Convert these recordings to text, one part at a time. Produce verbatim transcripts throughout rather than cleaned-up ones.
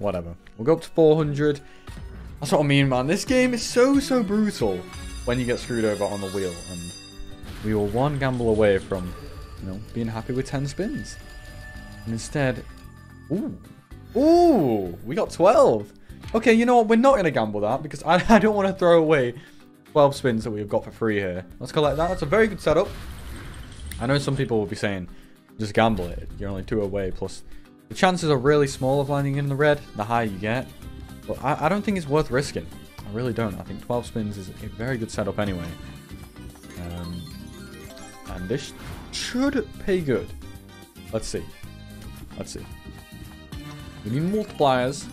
whatever. We'll go up to four hundred. That's what I mean, man. This game is so, so brutal when you get screwed over on the wheel. And we were one gamble away from, you know, being happy with ten spins. And instead... Ooh. Ooh! We got twelve! Okay, you know what? We're not going to gamble that because I, I don't want to throw away twelve spins that we've got for free here. Let's collect that. That's a very good setup. I know some people will be saying, just gamble it. You're only two away. Plus, the chances are really small of landing in the red, the higher you get. But I, I don't think it's worth risking. I really don't. I think twelve spins is a very good setup anyway. Um, and this should pay good. Let's see. Let's see. We need multipliers.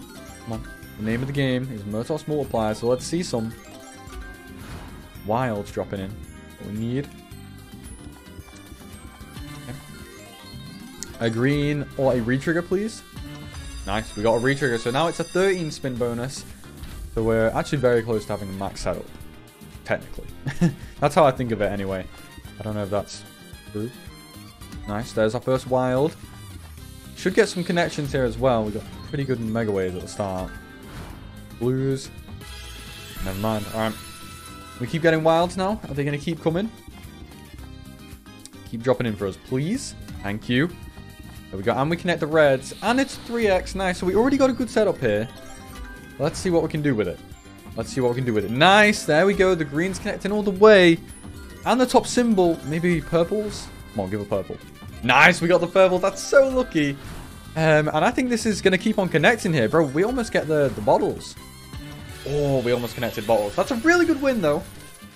Come on. The name of the game is Muertos Multiplier, so let's see some wilds dropping in. What we need. Okay. A green or a retrigger, please. Nice, we got a retrigger. So now it's a thirteen spin bonus. So we're actually very close to having a max setup. Technically. That's how I think of it anyway. I don't know if that's true. Nice, there's our first wild. Should get some connections here as well. We got pretty good megaways at the start. Blues. Never mind. Alright. We keep getting wilds now. Are they going to keep coming? Keep dropping in for us, please. Thank you. There we go. And we connect the reds. And it's three X. Nice. So we already got a good setup here. Let's see what we can do with it. Let's see what we can do with it. Nice. There we go. The green's connecting all the way. And the top symbol. Maybe purples? Come on, give a purple. Nice, we got the purple. That's so lucky. Um, and I think this is going to keep on connecting here. Bro, we almost get the, the bottles. Oh, we almost connected bottles. That's a really good win, though.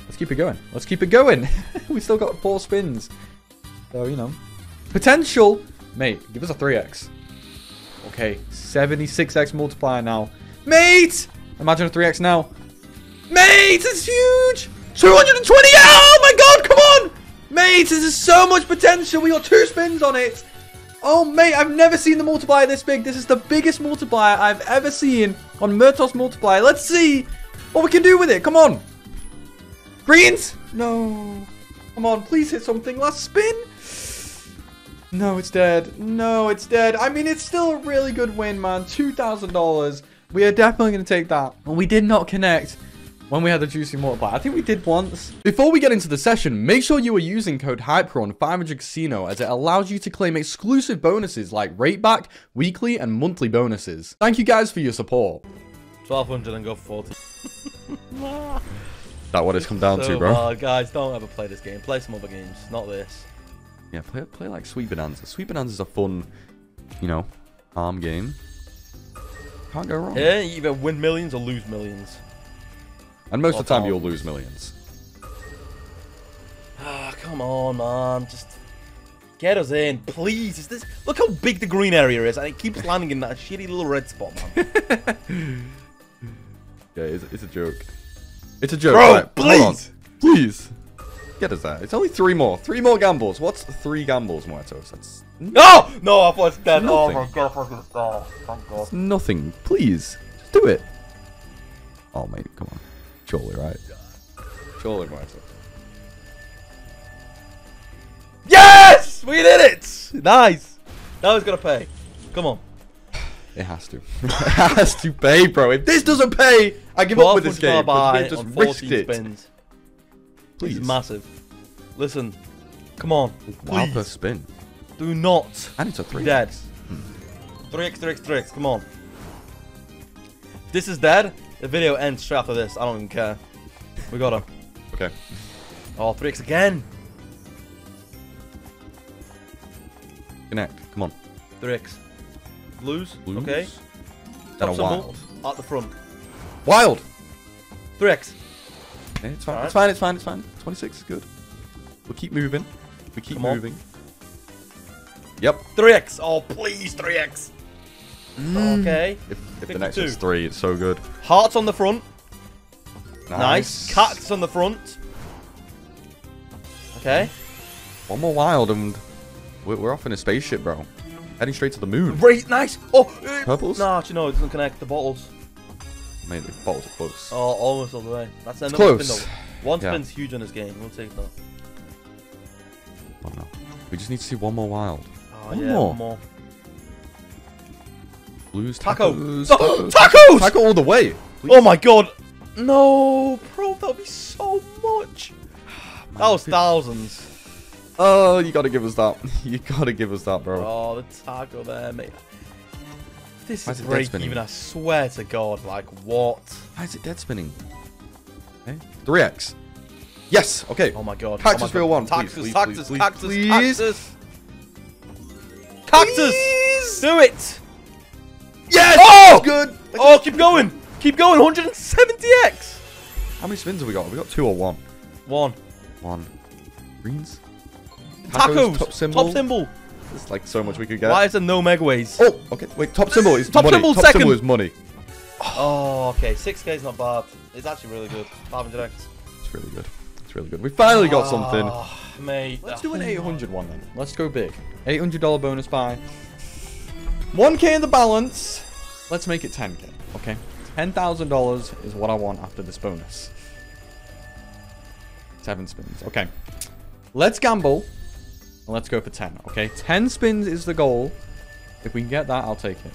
Let's keep it going. Let's keep it going. We still got four spins. So, you know. Potential. Mate, give us a three X. Okay, seventy-six X multiplier now. Mate! Imagine a three X now. Mate, it's huge! two hundred twenty! Oh, my God, come on! Mate, this is so much potential. We got two spins on it. Oh, mate, I've never seen the multiplier this big. This is the biggest multiplier I've ever seen on Muertos Multiplier. Let's see what we can do with it. Come on. Greens. No. Come on, please hit something. Last spin. No, it's dead. No, it's dead. I mean, it's still a really good win, man. two thousand dollars. We are definitely going to take that. And we did not connect when we had the juicy multiplier. I think we did once. Before we get into the session, make sure you are using code HypeCrew on five hundred Casino as it allows you to claim exclusive bonuses like rate back, weekly, and monthly bonuses. Thank you guys for your support. twelve hundred and go forty. That's what it's come down so to, bro. Hard. Guys, don't ever play this game. Play some other games, not this. Yeah, play, play like Sweet Bonanza. Sweet Bonanza is a fun, you know, arm game. Can't go wrong. Yeah, you either win millions or lose millions. And most of the time, you'll lose millions. Ah, come on, man. Just get us in, please. Is this... Look how big the green area is, and it keeps landing in that shitty little red spot, man. Yeah, it's, it's a joke. It's a joke. Bro, right, please. Please. Get us that. It's only three more. Three more gambles. What's three gambles, Muertos? That's... No! No, I was dead. Oh, my God. Oh, thank God. It's nothing. Please. Just do it. Oh, mate, come on. Surely, right? Surely, right. Yes! We did it! Nice! Now it's gonna pay. Come on. It has to. It has to pay, bro. If this doesn't pay, I give up with this game. Buy just risked it. Spins. Please. It's massive. Listen. Come on. Wow, per spin. Do not. And it's a three. Dead. Hmm. three X, three X, three X. Come on. This is dead. The video ends straight after this. I don't even care. We got him. Okay. Oh, three X again. Connect. Come on. three X. Blues. Blues. Okay. That's a wild. At the front. Wild. three X. Okay, it's fine. Right. It's fine. It's fine. It's fine. twenty-six is good. We'll keep moving. We keep Come moving. On. Yep. three X. Oh, please, three X. Mm. Okay. If, if the next one's three, it's so good. Hearts on the front. Nice. nice. Cactus on the front. Okay. One more wild and we're, we're off in a spaceship, bro. Heading straight to the moon. Great, nice. Oh, purples. Nah, you know it doesn't connect the bottles. Maybe the bottles are close. Oh, almost all the way. That's another close. Spin though. One yeah. spin's huge on this game. We'll take that. Oh no. We just need to see one more wild. Oh, one yeah, more. One more. Blues taco. Tacos. Oh, tacos! Taco all the way. Please. Oh my god. No, bro, that would be so much. Man, that was thousands. Oh, you gotta give us that. You gotta give us that, bro. Oh, the taco there, mate. This is break even, I swear to god. Like, what? Why is it dead spinning? Okay. three X. Yes, okay. Oh my god. Cactus, oh my god. Real one. Cactus, please, cactus, please, cactus, please, cactus, please. Cactus. Cactus! Please. Do it! Yes! Oh! Good! Oh, keep going! Keep going! one hundred seventy X! How many spins have we got? Have we got two or one? One. One. Greens? Tacos! Tacos. Top symbol. Top symbol! There's like so much we could get. Why is there no Megaways? Oh, okay. Wait, top symbol is top money. Symbol top second. Symbol is money. Oh, okay. six K is not bad. It's actually really good. five hundred X. It's really good. It's really good. We finally got oh, something. Mate. Let's do an eight hundred one then. Let's go big. eight hundred dollar bonus buy. one K in the balance. Let's make it ten K, okay? ten thousand dollars is what I want after this bonus. Seven spins, okay. Let's gamble, and let's go for ten, okay? ten spins is the goal. If we can get that, I'll take it.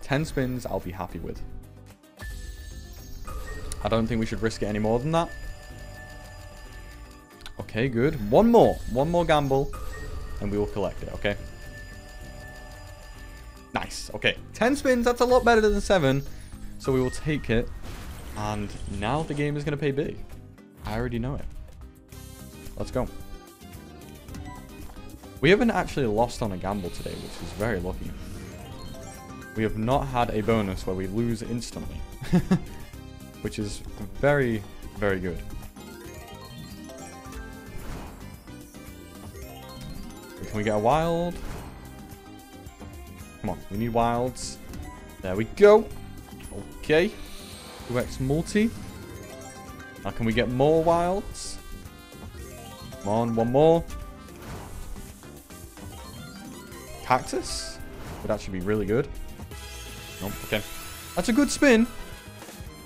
ten spins, I'll be happy with. I don't think we should risk it any more than that. Okay, good. One more, one more gamble, and we will collect it, okay? Nice, okay. ten spins, that's a lot better than seven. So we will take it. And now the game is going to pay big. I already know it. Let's go. We haven't actually lost on a gamble today, which is very lucky. We have not had a bonus where we lose instantly. Which is very, very good. Can we get a wild? Come on, we need wilds. There we go. Okay. two X multi. Now, can we get more wilds? Come on, one more. Cactus? Would actually be really good. Nope, okay. That's a good spin.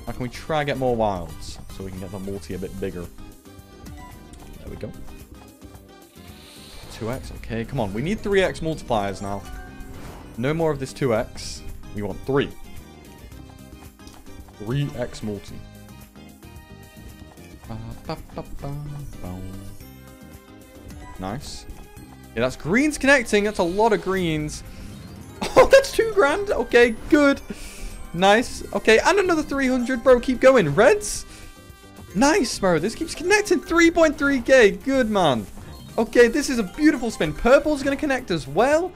Now, can we try and get more wilds so we can get the multi a bit bigger? There we go. two X, okay. Come on, we need three X multipliers now. No more of this two X. We want three. three X multi. Ba, ba, ba, ba, ba. Nice. Yeah, that's greens connecting. That's a lot of greens. Oh, that's two grand. Okay, good. Nice. Okay, and another three hundred, bro. Keep going. Reds. Nice, bro. This keeps connecting. three point three K. Good, man. Okay, this is a beautiful spin. Purple's going to connect as well.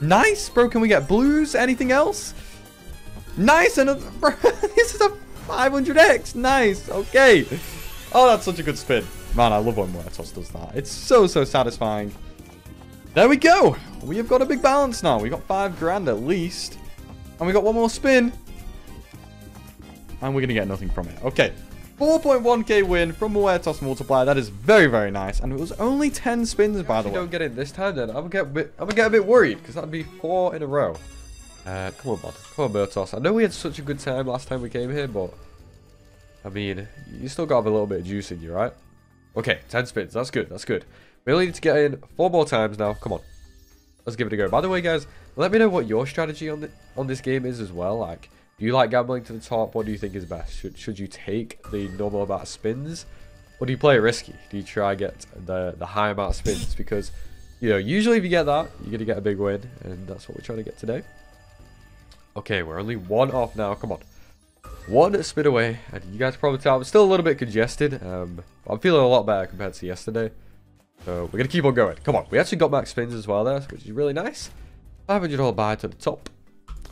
Nice, bro. Can we get blues? Anything else? Nice. Another, bro, this is a five hundred X. Nice. Okay. Oh, that's such a good spin. Man, I love when Muertos does that. It's so, so satisfying. There we go. We have got a big balance now. We got five grand at least. And we got one more spin. And we're going to get nothing from it. Okay. four point one K win from Muertos Multiplier. That is very, very nice. And it was only ten spins, by the way. If you don't get it this time, then I would get a bit, I would get a bit worried, because that would be four in a row. Uh, come on, man. Come on, Muertos. I know we had such a good time last time we came here, but... I mean, you still got to have a little bit of juice in you, right? Okay, ten spins. That's good. That's good. We only need to get in four more times now. Come on. Let's give it a go. By the way, guys, let me know what your strategy on, the, on this game is as well. Like... Do you like gambling to the top? What do you think is best? Should, should you take the normal amount of spins? Or do you play it risky? Do you try and get the, the high amount of spins? Because, you know, usually if you get that, you're going to get a big win. And that's what we're trying to get today. Okay, we're only one off now. Come on. One spin away. And you guys probably tell I'm still a little bit congested. Um, I'm feeling a lot better compared to yesterday. So we're going to keep on going. Come on. We actually got back spins as well there, which is really nice. five hundred dollar buy to the top.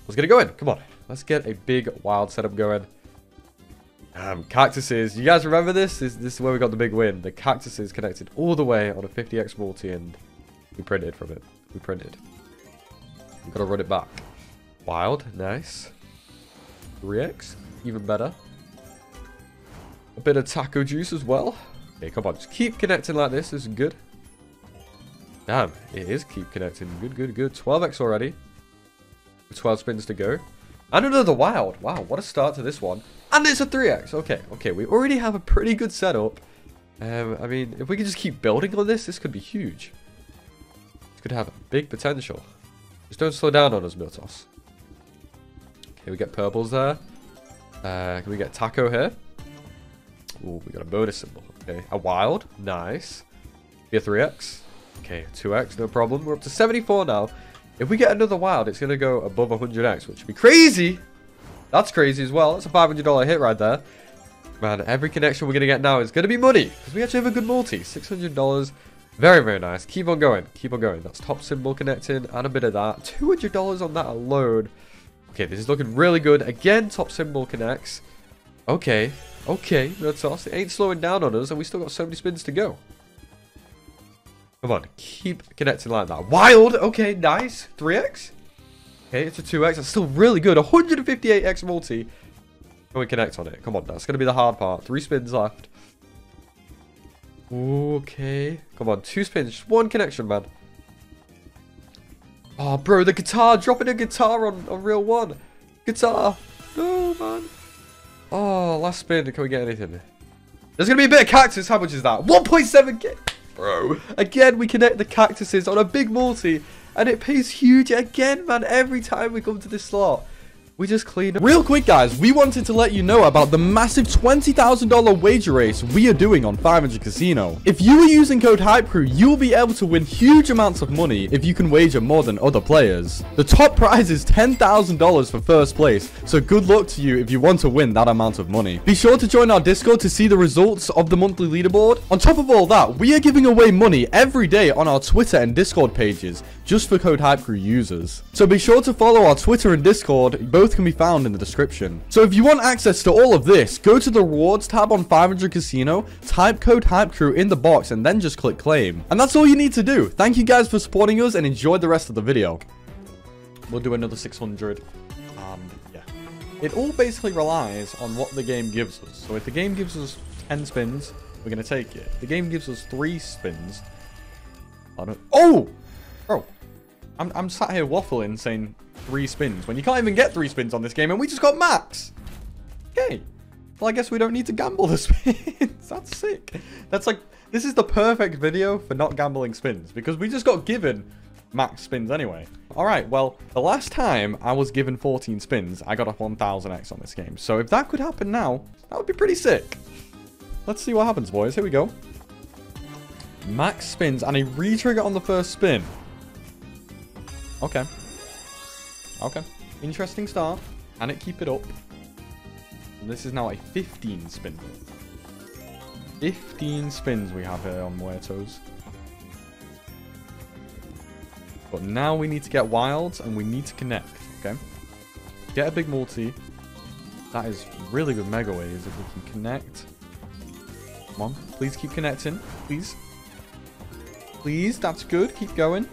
Let's get it going. Come on. Let's get a big wild setup going. Um, cactuses. You guys remember this? this? This is where we got the big win. The cactuses connected all the way on a fifty X multi and we printed from it. We printed. We've got to run it back. Wild. Nice. three X. Even better. A bit of taco juice as well. Okay, come on. Just keep connecting like this. This is good. Damn. It is keep connecting. Good, good, good. twelve X already. twelve spins to go. And another wild. Wow, what a start to this one. And it's a three X. Okay, okay. We already have a pretty good setup. Um, I mean, if we can just keep building on this, this could be huge. This could have big potential. Just don't slow down on us, Muertos. Here we get purples there. Uh, can we get taco here? Ooh, we got a bonus symbol. Okay, a wild. Nice. Be a three X. Okay, two X, no problem. We're up to seventy-four now. If we get another wild, it's going to go above one hundred X, which would be crazy. That's crazy as well. That's a five hundred dollar hit right there. Man, every connection we're going to get now is going to be money. Because we actually have a good multi. six hundred dollars. Very, very nice. Keep on going. Keep on going. That's top symbol connecting and a bit of that. two hundred dollars on that alone. Okay, this is looking really good. Again, top symbol connects. Okay. Okay. That's awesome. It ain't slowing down on us and we still got so many spins to go. Come on, keep connecting like that. Wild! Okay, nice. three X. Okay, it's a two X. That's still really good. one hundred fifty-eight X multi. Can we connect on it? Come on, that's going to be the hard part. Three spins left. Okay. Come on, two spins. Just one connection, man. Oh, bro, the guitar. Dropping a guitar on, on reel one. Guitar. No, man. Oh, last spin. Can we get anything? There's going to be a bit of cactus. How much is that? one point seven K. Bro, again, we connect the cactuses on a big multi, and it pays huge again, man. Every time we come to this slot, we just clean up. Real quick, guys, we wanted to let you know about the massive twenty thousand dollar wager race we are doing on five hundred Casino. If you are using code HypeCrew, you'll be able to win huge amounts of money if you can wager more than other players. The top prize is ten thousand dollars for first place, so good luck to you if you want to win that amount of money. Be sure to join our Discord to see the results of the monthly leaderboard. On top of all that, we are giving away money every day on our Twitter and Discord pages just for code HypeCrew users. So be sure to follow our Twitter and Discord, both Both can be found in the description. So if you want access to all of this, go to the rewards tab on five hundred Casino, type code HypeCrew in the box, and then just click claim. And that's all you need to do. Thank you guys for supporting us and enjoy the rest of the video. We'll do another six hundred. Um, yeah. It all basically relies on what the game gives us. So if the game gives us ten spins, we're going to take it. If the game gives us three spins, I don't... Oh! Bro. I'm, I'm sat here waffling saying... three spins when you can't even get three spins on this game, and we just got max. Okay, well, I guess we don't need to gamble the spins. That's sick. That's like, this is the perfect video for not gambling spins, because we just got given max spins anyway. All right, well, the last time I was given fourteen spins, I got a one thousand X on this game, so if that could happen now, that would be pretty sick. Let's see what happens, boys. Here we go. Max spins and a re-trigger on the first spin. Okay. Okay, interesting start. Can it keep it up? And this is now a fifteen spin. fifteen spins we have here on Muertos. But now we need to get wilds and we need to connect, okay? Get a big multi. That is really good megaways if we can connect. Come on, please keep connecting, please. Please, that's good, keep going.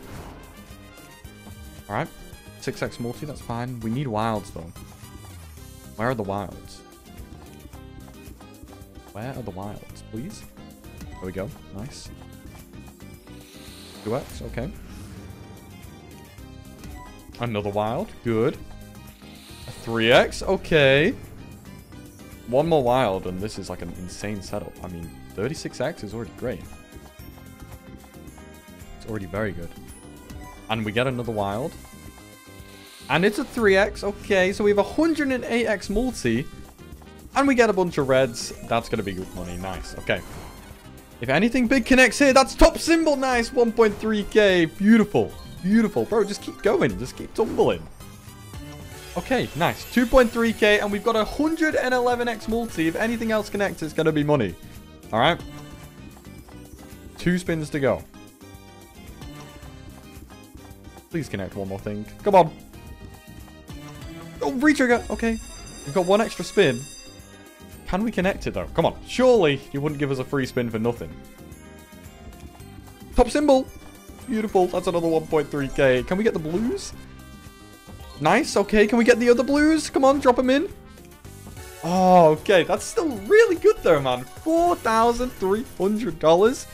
All right. six X multi, that's fine. We need wilds, though. Where are the wilds? Where are the wilds, please? There we go. Nice. two X, okay. Another wild. Good. A three X, okay. One more wild, and this is like an insane setup. I mean, thirty-six X is already great. It's already very good. And we get another wild. And it's a three X. Okay, so we have a one hundred eight X multi. And we get a bunch of reds. That's going to be good money. Nice. Okay. If anything big connects here, that's top symbol. Nice. one point three K. Beautiful. Beautiful. Bro, just keep going. Just keep tumbling. Okay, nice. two point three K. And we've got a one hundred eleven X multi. If anything else connects, it's going to be money. All right. Two spins to go. Please connect one more thing. Come on. Oh, re-trigger. Okay. We've got one extra spin. Can we connect it, though? Come on. Surely you wouldn't give us a free spin for nothing. Top symbol. Beautiful. That's another one point three K. Can we get the blues? Nice. Okay. Can we get the other blues? Come on. Drop them in. Oh, okay. That's still really good, though, man. four thousand three hundred dollars.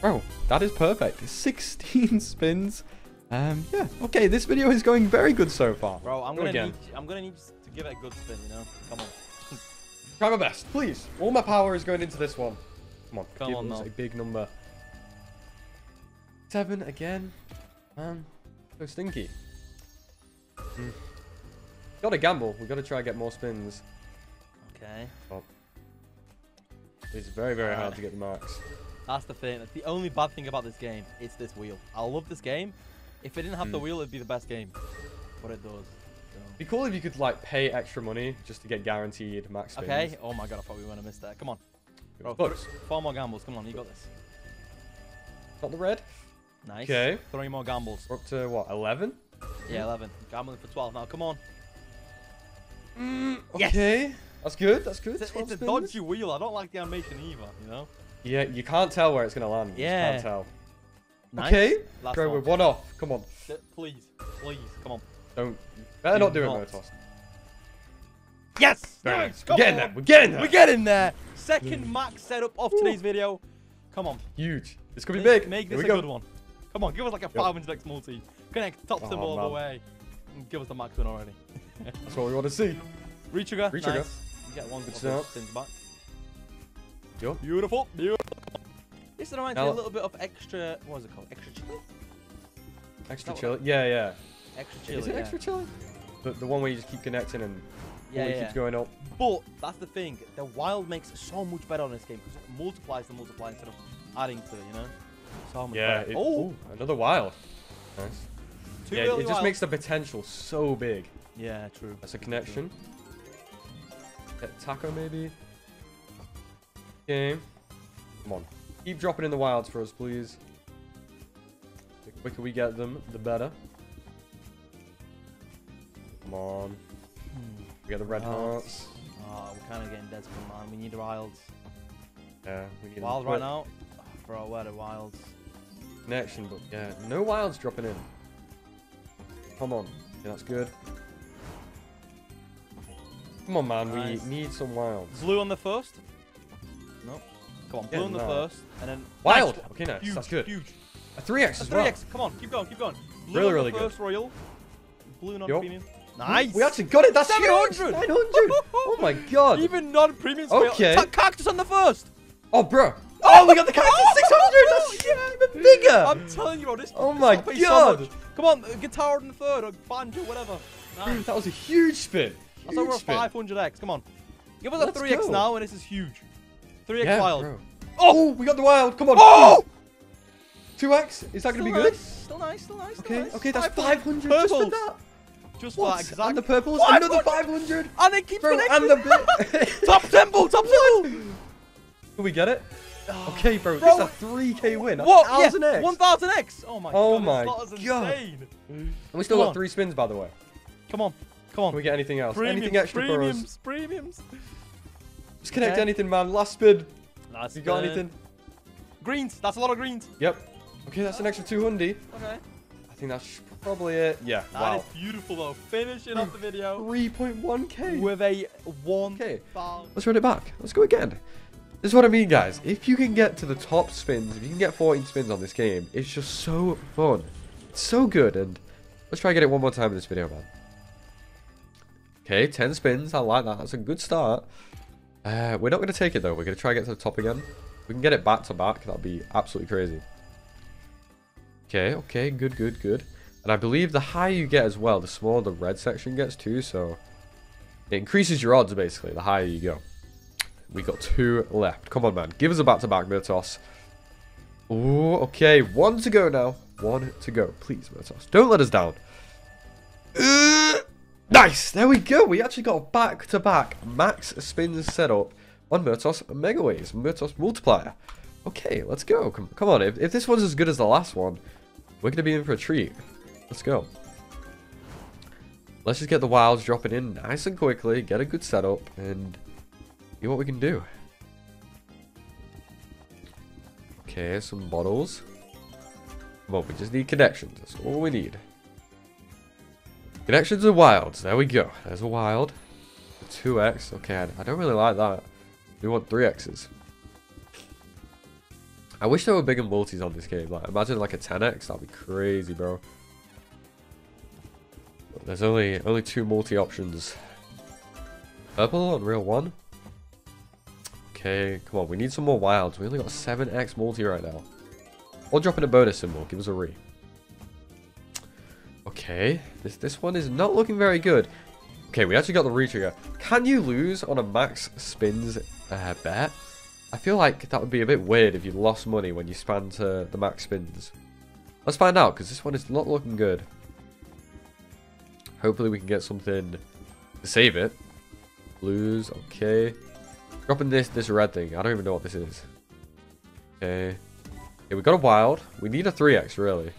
Bro, that is perfect. sixteen spins. Um, yeah, okay, this video is going very good so far. Bro, I'm gonna, need, I'm gonna need to give it a good spin, you know? Come on. Try my best, please. All my power is going into this one. Come on, Come give on, us no. a big number. Seven again. Man, so stinky. Mm. Got to gamble. We got to try and get more spins. Okay. Oh. It's very, very hard to get the marks. That's the thing. That's the only bad thing about this game. It's this wheel. I love this game. If it didn't have mm. the wheel, it'd be the best game. But it does. So. It'd be cool if you could like pay extra money just to get guaranteed max spins. Okay. Oh my god, I thought we were gonna miss that. Come on. Bro, four more gambles. Come on, you got this. Got the red. Nice. Okay. Three more gambles. We're up to what? Eleven. Yeah, eleven. Gambling for twelve now. Come on. Mm, okay. Yes. That's good. That's good. It's, it's a dodgy wheel. I don't like the animation either. You know. Yeah, you can't tell where it's gonna land. You yeah. Just can't tell. Nice. Okay. Last Go with one off. Come on. Please, please, come on. Don't. Better do not do not. it, Muertos. Yes. Nice. We're getting on. there. We're getting there. We're getting there. Second max setup of today's Ooh. video. Come on. Huge. This could be make, big. Make this a go. good one. Come on, give us like a five hundred X multi. Connect, top them oh, all man. the way. And give us the max win already. That's what we want to see. Retrigger. Retrigger. Nice. You get one good start. Yo. Beautiful. Beautiful. This reminds now, me a little bit of extra. What is it called? Extra chili? Extra chili? Yeah, yeah. Extra chili. Is it yeah. extra chili? The, the one where you just keep connecting and yeah, it yeah. keeps going up. But that's the thing. The wild makes it so much better on this game because it multiplies the multiplier instead of adding to it, you know? So much yeah. It, oh, ooh, another wild. Nice. Two yeah, it just wild. makes the potential so big. Yeah, true. That's a connection. Get taco maybe. Game. Come on. Keep dropping in the wilds for us, please. The quicker we get them, the better. Come on. We got the red hearts. Oh, we're kind of getting desperate, man. We need the wilds. Yeah, we need wild right now. Oh, bro, where the wilds? Connection, but yeah, no wilds dropping in. Come on. Yeah, that's good. Come on, man. Nice. We need some wilds. Blue on the first. Nope. Come on, blue yeah, on the no. first, and then wild. Nice. Okay, nice. Huge, that's good. Huge. A three X as well. A three X. Come on, keep going, keep going. Blue really, on really the first good. Royal. Blue non-premium. Yep. Nice. We actually got it. That's seven hundred. Huge. nine hundred. Oh my god. Even non-premium. Okay. Cactus on the first. Oh, bro. Oh, we got the cactus. six hundred. That's yeah. even bigger. I'm telling you, bro. This. Oh my this god. So come on, guitar on the third or banjo, whatever. Nice. That was a huge spin. Huge That's over a five hundred X. Come on. Give us Let's a three X go. now, and this is huge. three X yeah, wild. Bro. Oh, we got the wild. Come on. Oh. two X. Is that going to be good? Nice. Still nice. Still nice. Still okay. Nice. Okay. That's five hundred. Just for that. Just what? Exactly. And the purples, five hundred. Another five hundred. And it keeps bro, and the Top symbol, top symbol. Can we get it? Okay, bro, bro. This is a three K win. What? one thousand X. one thousand X. Oh my oh god, this lot is insane. And we still Come got on. three spins, by the way. Come on. Come on. Can we get anything else? Premiums, anything extra premiums, for us? Premiums, premiums. Just connect okay. anything, man. Last spin. Last You got spin. anything? Greens. That's a lot of greens. Yep. Okay, that's an extra two hundred. Okay. I think that's probably it. Yeah. That wow. is beautiful though. Finishing off the video. three point one K with a one K. Let's run it back. Let's go again. This is what I mean, guys. If you can get to the top spins, if you can get fourteen spins on this game, it's just so fun. It's so good. And let's try and get it one more time in this video, man. Okay, ten spins. I like that. That's a good start. Uh, we're not going to take it though. We're going to try and get to the top again. We can get it back to back. That'd be absolutely crazy. Okay, okay, good, good, good. And I believe the higher you get as well, the smaller the red section gets too, so it increases your odds, basically, the higher you go. We got two left. Come on, man. Give us a back-to-back, Muertos. Ooh, okay, one to go now. One to go. Please, Muertos, don't let us down. Uh, nice! There we go. We actually got a back-to-back max spins set up on Muertos Megaways, Muertos Multiplier. Okay, let's go. Come, come on, if, if this one's as good as the last one, we're going to be in for a treat. Let's go. Let's just get the wilds dropping in nice and quickly, get a good setup, and see what we can do. Okay, some bottles. Come on, we just need connections. That's all we need. Connections and wilds. There we go. There's a wild. A two X. Okay, I, I don't really like that. We want three X's. I wish there were bigger multis on this game. Like, imagine like a ten X. That'd be crazy, bro. But there's only only two multi options. Purple on real one. Okay, come on. We need some more wilds. We only got a seven X multi right now. Or drop in a bonus symbol. Give us a re. Okay, this this one is not looking very good. Okay, we actually got the retrigger. Can you lose on a max spins uh, bet? I feel like that would be a bit weird if you lost money when you spanned uh, the max spins. Let's find out, because this one is not looking good. Hopefully we can get something to save it. Lose, okay. Dropping this this red thing. I don't even know what this is. Okay. Okay, we got a wild. We need a three X, really.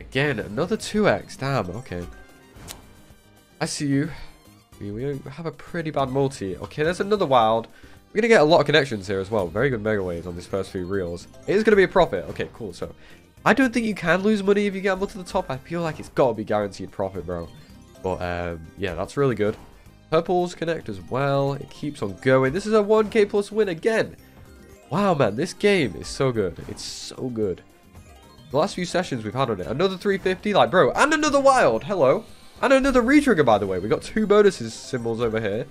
Again, another two X. Damn, okay. I see you. We have a pretty bad multi. Okay, there's another wild. We're going to get a lot of connections here as well. Very good megaways on these first few reels. It is going to be a profit. Okay, cool. So, I don't think you can lose money if you gamble to the top. I feel like it's got to be guaranteed profit, bro. But, um, yeah, that's really good. Purples connect as well. It keeps on going. This is a one K plus win again. Wow, man. This game is so good. It's so good. The last few sessions we've had on it. Another three fifty. Like, bro. And another wild. Hello. And another retrigger, by the way. We got two bonuses symbols over here.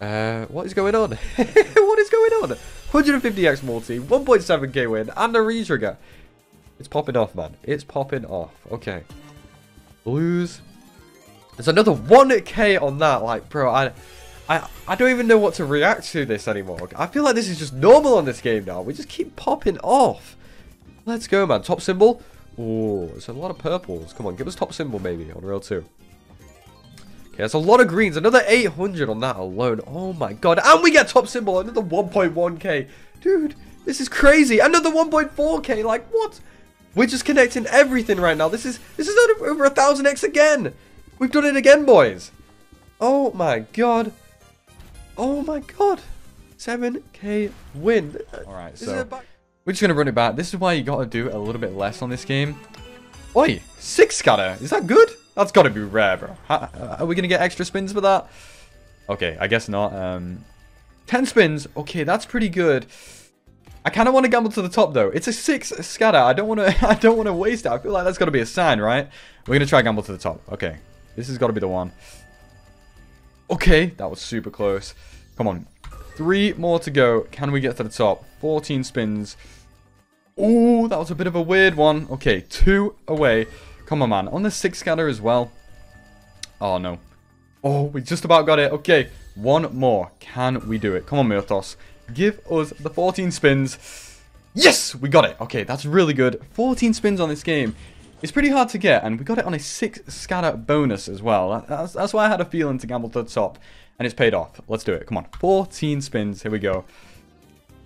Uh, what is going on? What is going on? one hundred fifty X multi, one point seven K win, and a retrigger. It's popping off, man. It's popping off. Okay. Blues. There's another one K on that. Like, bro, I, I, I don't even know what to react to this anymore. I feel like this is just normal on this game now. We just keep popping off. Let's go, man. Top symbol. Ooh, there's a lot of purples. Come on, give us top symbol, maybe, on reel two. Okay, that's a lot of greens. Another eight hundred on that alone. Oh, my God. And we get top symbol. Another one point one K. Dude, this is crazy. Another one point four K. Like, what? We're just connecting everything right now. This is this is over one thousand X again. We've done it again, boys. Oh, my God. Oh, my God. seven K win. All right, so... we're just going to run it back. This is why you got to do a little bit less on this game. Oi, six scatter. Is that good? That's got to be rare, bro. How, are we going to get extra spins for that? Okay, I guess not. Um, ten spins. Okay, that's pretty good. I kind of want to gamble to the top, though. It's a six scatter. I don't want to I don't want to waste it. I feel like that's got to be a sign, right? We're going to try gamble to the top. Okay, this has got to be the one. Okay, that was super close. Come on. Three more to go. Can we get to the top? fourteen spins. Oh, that was a bit of a weird one. Okay, two away. Come on, man. On the six scatter as well. Oh, no. Oh, we just about got it. Okay, one more. Can we do it? Come on, Muertos. Give us the fourteen spins. Yes, we got it. Okay, that's really good. fourteen spins on this game. It's pretty hard to get, and we got it on a six scatter bonus as well. That's, that's why I had a feeling to gamble to the top. And it's paid off. Let's do it. Come on. fourteen spins. Here we go.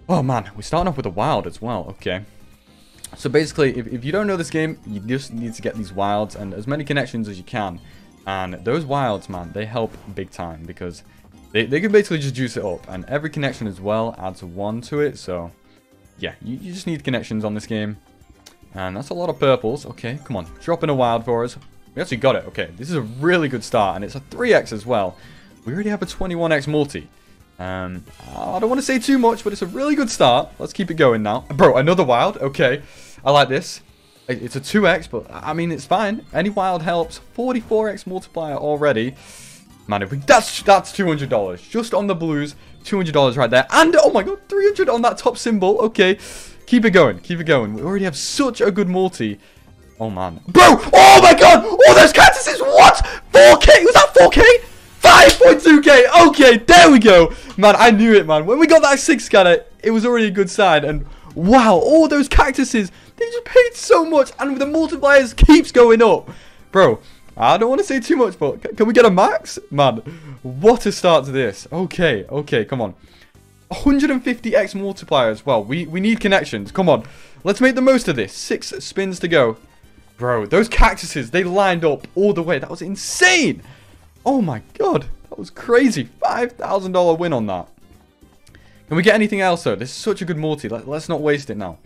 Oh, man. We're starting off with a wild as well. Okay. So, basically, if, if you don't know this game, you just need to get these wilds and as many connections as you can. And those wilds, man, they help big time because they, they can basically just juice it up. And every connection as well adds one to it. So, yeah. You, you just need connections on this game. And that's a lot of purples. Okay. Come on. Dropping a wild for us. We actually got it. Okay. This is a really good start. And it's a three X as well. We already have a twenty-one X multi. Um, I don't want to say too much, but it's a really good start. Let's keep it going now. Bro, another wild. Okay. I like this. It's a two X, but I mean, it's fine. Any wild helps. forty-four X multiplier already. Man, if we, that's, that's two hundred dollars. Just on the blues. two hundred dollars right there. And, oh my God, three hundred on that top symbol. Okay. Keep it going. Keep it going. We already have such a good multi. Oh, man. Bro! Oh, my God! All those cactuses! What? four K? Was that four K? five point two K. Okay, there we go. Man, I knew it, man. When we got that six scatter, it was already a good sign. And wow, all those cactuses, they just paid so much. And the multipliers keeps going up. Bro, I don't want to say too much, but can we get a max? Man, what a start to this. Okay, okay, come on. one hundred fifty X multiplier as well. We, we need connections. Come on. Let's make the most of this. Six spins to go. Bro, those cactuses, they lined up all the way. That was insane. Oh my God, that was crazy. five thousand dollar win on that. Can we get anything else though? This is such a good multi. Let, let's not waste it now.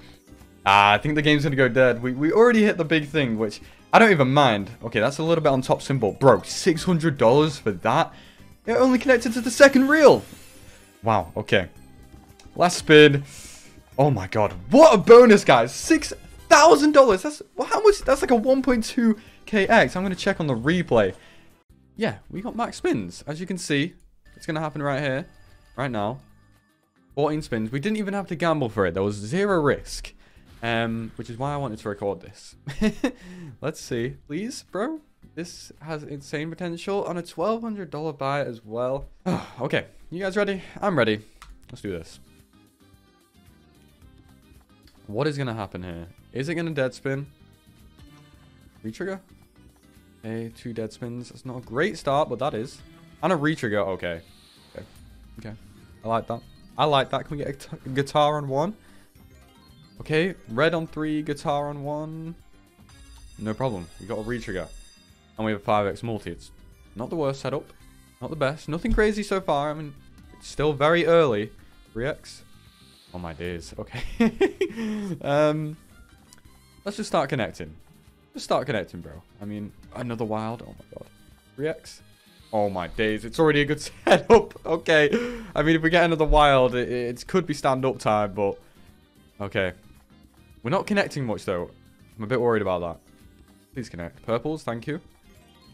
Ah, I think the game's going to go dead. We, we already hit the big thing, which I don't even mind. Okay, that's a little bit on top symbol. Bro, six hundred dollars for that? It only connected to the second reel. Wow, okay. Last spin. Oh my God, what a bonus, guys. six thousand dollars. That's, well, how much? That's like a one point two K X. I'm going to check on the replay. Yeah, we got max spins. As you can see, it's going to happen right here, right now. fourteen spins. We didn't even have to gamble for it. There was zero risk, um, which is why I wanted to record this. Let's see. Please, bro. This has insane potential on a twelve hundred dollar buy as well. Okay, you guys ready? I'm ready. Let's do this. What is going to happen here? Is it going to deadspin? Retrigger? Okay, two deadspins. That's not a great start, but that is. And a retrigger. Okay. Okay. Okay. I like that. I like that. Can we get a guitar on one? Okay. Red on three, guitar on one. No problem. We got a retrigger. And we have a five X multi. It's not the worst setup. Not the best. Nothing crazy so far. I mean, it's still very early. three X. Oh my days. Okay. um, let's just start connecting. Just start connecting, bro. I mean, another wild. Oh my god. three X. Oh my days. It's already a good setup. Okay. I mean, if we get another wild, it, it could be stand-up time, but... Okay. We're not connecting much, though. I'm a bit worried about that. Please connect. Purples, thank you.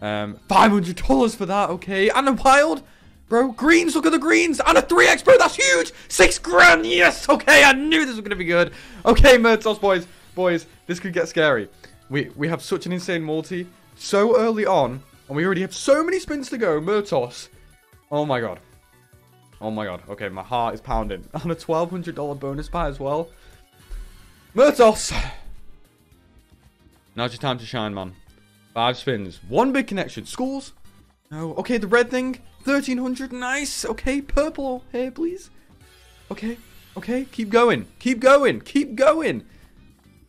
Um, five hundred dollars for that. Okay. And a wild. Bro, greens, look at the greens, and a three X, bro, that's huge, six grand, yes, okay, I knew this was going to be good. Okay, Muertos, boys, boys, this could get scary. We we have such an insane multi, so early on, and we already have so many spins to go, Muertos. Oh my god, oh my god, okay, my heart is pounding, and a twelve hundred dollar bonus buy as well. Muertos, now's your time to shine, man. Five spins, one big connection, schools, no, okay, the red thing, thirteen hundred, nice. Okay, purple here, please. Okay, okay, keep going, keep going, keep going.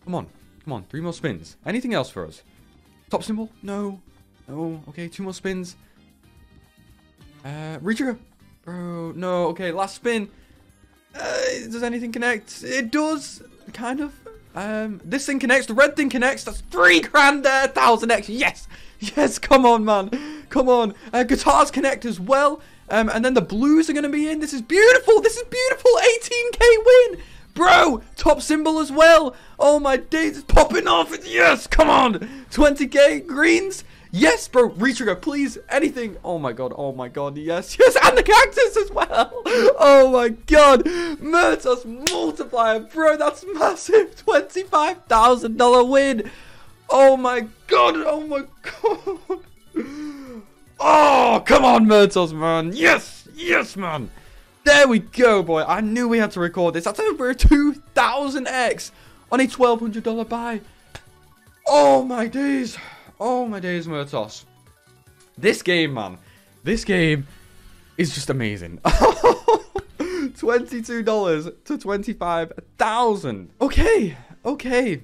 Come on, come on, three more spins. Anything else for us? Top symbol? No, no. Okay, two more spins. Uh, retrigger, bro. No. Okay, last spin. Uh, does anything connect? It does, kind of. Um, this thing connects. The red thing connects. That's three grand there, thousand X. Yes, yes. Come on, man. Come on, uh, guitars connect as well, um, and then the blues are going to be in. This is beautiful, this is beautiful, eighteen K win, bro, top symbol as well, oh my days, it's popping off, yes, come on, twenty K, greens, yes, bro, retrigger, please, anything, oh my god, oh my god, yes, yes, and the cactus as well, oh my god, Muertos multiplier, bro, that's massive, twenty-five thousand dollar win, oh my god, oh my god. Oh, come on, Muertos, man. Yes, yes, man. There we go, boy. I knew we had to record this. That's over two thousand X on a twelve hundred dollar buy. Oh, my days. Oh, my days, Muertos. This game, man. This game is just amazing. twenty-two dollars to twenty-five thousand. Okay, okay.